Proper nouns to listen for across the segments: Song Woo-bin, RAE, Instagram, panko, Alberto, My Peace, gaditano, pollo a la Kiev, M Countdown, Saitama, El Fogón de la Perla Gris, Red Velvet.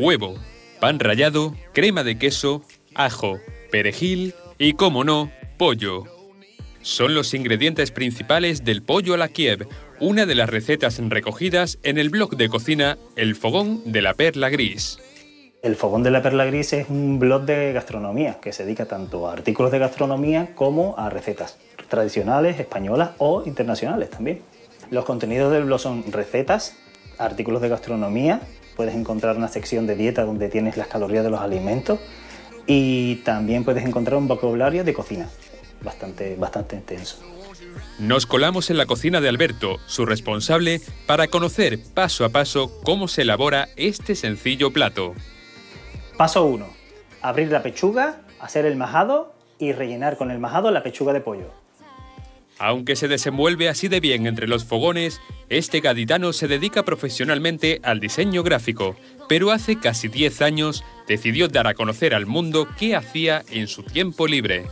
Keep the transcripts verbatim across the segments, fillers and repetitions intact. huevo, pan rallado, crema de queso, ajo, perejil y, como no, pollo. Son los ingredientes principales del pollo a la Kiev, una de las recetas recogidas en el blog de cocina El Fogón de la Perla Gris. El Fogón de la Perla Gris es un blog de gastronomía que se dedica tanto a artículos de gastronomía como a recetas tradicionales, españolas o internacionales también. Los contenidos del blog son recetas, artículos de gastronomía, puedes encontrar una sección de dieta donde tienes las calorías de los alimentos y también puedes encontrar un vocabulario de cocina bastante, bastante intenso. Nos colamos en la cocina de Alberto, su responsable, para conocer paso a paso cómo se elabora este sencillo plato. Paso uno. Abrir la pechuga, hacer el majado y rellenar con el majado la pechuga de pollo. Aunque se desenvuelve así de bien entre los fogones, este gaditano se dedica profesionalmente al diseño gráfico, pero hace casi diez años decidió dar a conocer al mundo qué hacía en su tiempo libre.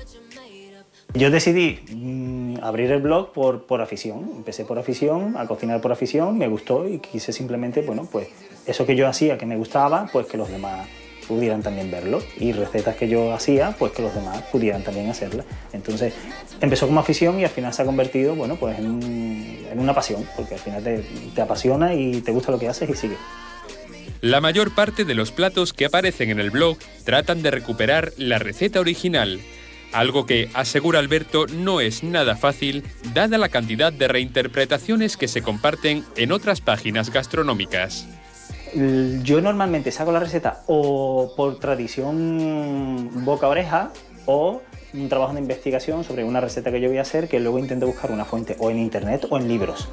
Yo decidí mmm, abrir el blog por, por afición. Empecé por afición, a cocinar por afición, me gustó y quise simplemente, bueno, pues eso que yo hacía que me gustaba, pues que los demás pudieran también verlo, y recetas que yo hacía, pues que los demás pudieran también hacerlas. Entonces empezó como afición y al final se ha convertido, bueno, pues en, un, en una pasión, porque al final te, te apasiona y te gusta lo que haces y sigue. La mayor parte de los platos que aparecen en el blog tratan de recuperar la receta original, algo que, asegura Alberto, no es nada fácil, dada la cantidad de reinterpretaciones que se comparten en otras páginas gastronómicas. Yo normalmente saco la receta o por tradición boca-oreja o un trabajo de investigación sobre una receta que yo voy a hacer, que luego intento buscar una fuente o en internet o en libros.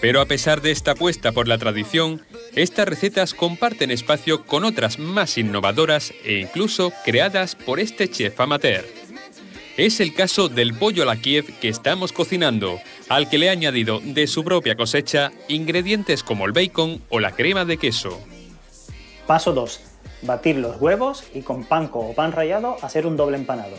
Pero a pesar de esta apuesta por la tradición, estas recetas comparten espacio con otras más innovadoras e incluso creadas por este chef amateur. Es el caso del pollo a la Kiev que estamos cocinando, al que le ha añadido de su propia cosecha ingredientes como el bacon o la crema de queso. Paso dos. Batir los huevos y con panko o pan rallado hacer un doble empanado.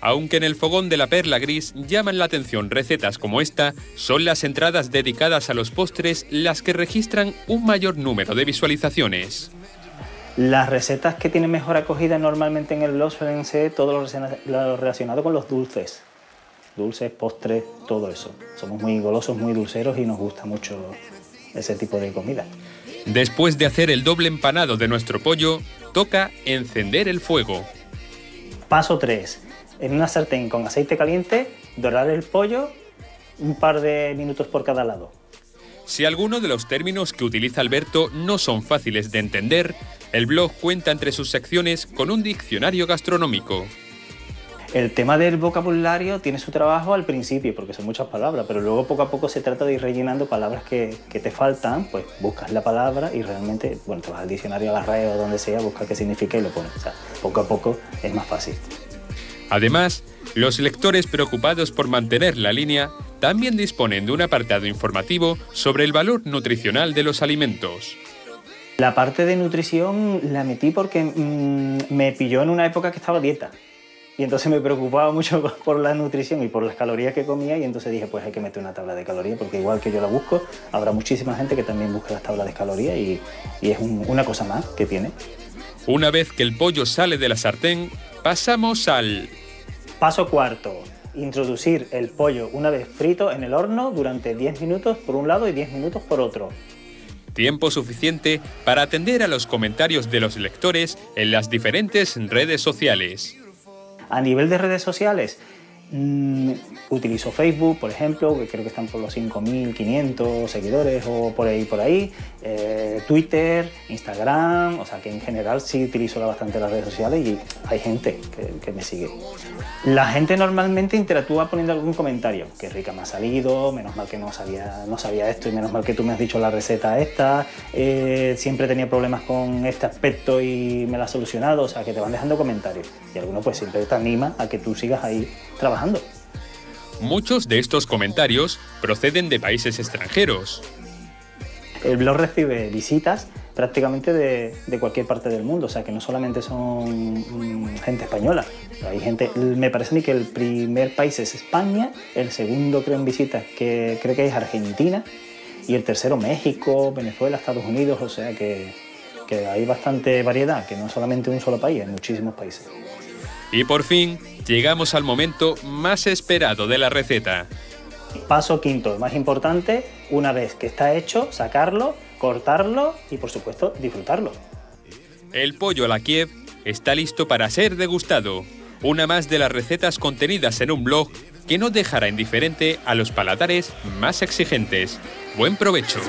Aunque en el Fogón de la Perla Gris llaman la atención recetas como esta, son las entradas dedicadas a los postres las que registran un mayor número de visualizaciones. Las recetas que tienen mejor acogida normalmente en el blog suelen ser todo lo relacionado con los dulces. Dulces, postres, todo eso. Somos muy golosos, muy dulceros y nos gusta mucho ese tipo de comida. Después de hacer el doble empanado de nuestro pollo, toca encender el fuego. Paso tres. En una sartén con aceite caliente, dorar el pollo un par de minutos por cada lado. Si alguno de los términos que utiliza Alberto no son fáciles de entender, el blog cuenta entre sus secciones con un diccionario gastronómico. El tema del vocabulario tiene su trabajo al principio, porque son muchas palabras, pero luego poco a poco se trata de ir rellenando palabras que, que te faltan, pues buscas la palabra y realmente, bueno, te vas al diccionario, a la RAE o donde sea, buscas qué significa y lo pones. O sea, poco a poco es más fácil. Además, los lectores preocupados por mantener la línea también disponen de un apartado informativo sobre el valor nutricional de los alimentos. La parte de nutrición la metí porque mmm, me pilló en una época que estaba a dieta y entonces me preocupaba mucho por la nutrición y por las calorías que comía, y entonces dije, pues hay que meter una tabla de calorías, porque igual que yo la busco, habrá muchísima gente que también busca las tablas de calorías y, y es un, una cosa más que tiene. Una vez que el pollo sale de la sartén, pasamos al... Paso cuarto, introducir el pollo una vez frito en el horno durante diez minutos por un lado y diez minutos por otro. Tiempo suficiente para atender a los comentarios de los lectores en las diferentes redes sociales. A nivel de redes sociales, mmm, utilizo Facebook, por ejemplo, que creo que están por los cinco mil quinientos seguidores o por ahí, por ahí. Eh, Twitter, Instagram, o sea que en general sí utilizo bastante las redes sociales y hay gente que, que me sigue. La gente normalmente interactúa poniendo algún comentario. Qué rica me ha salido, menos mal que no sabía, no sabía esto y menos mal que tú me has dicho la receta esta. Eh, siempre tenía problemas con este aspecto y me la has solucionado. O sea que te van dejando comentarios y alguno pues siempre te anima a que tú sigas ahí trabajando. Muchos de estos comentarios proceden de países extranjeros. El blog recibe visitas prácticamente de, de cualquier parte del mundo, o sea que no solamente son gente española. Hay gente, me parece a mí que el primer país es España, el segundo creo en visitas que creo que es Argentina y el tercero México, Venezuela, Estados Unidos, o sea que que hay bastante variedad, que no es solamente un solo país, hay muchísimos países. Y por fin, llegamos al momento más esperado de la receta. Paso quinto, más importante, una vez que está hecho, sacarlo, cortarlo y, por supuesto, disfrutarlo. El pollo a la Kiev está listo para ser degustado. Una más de las recetas contenidas en un blog que no dejará indiferente a los paladares más exigentes. ¡Buen provecho!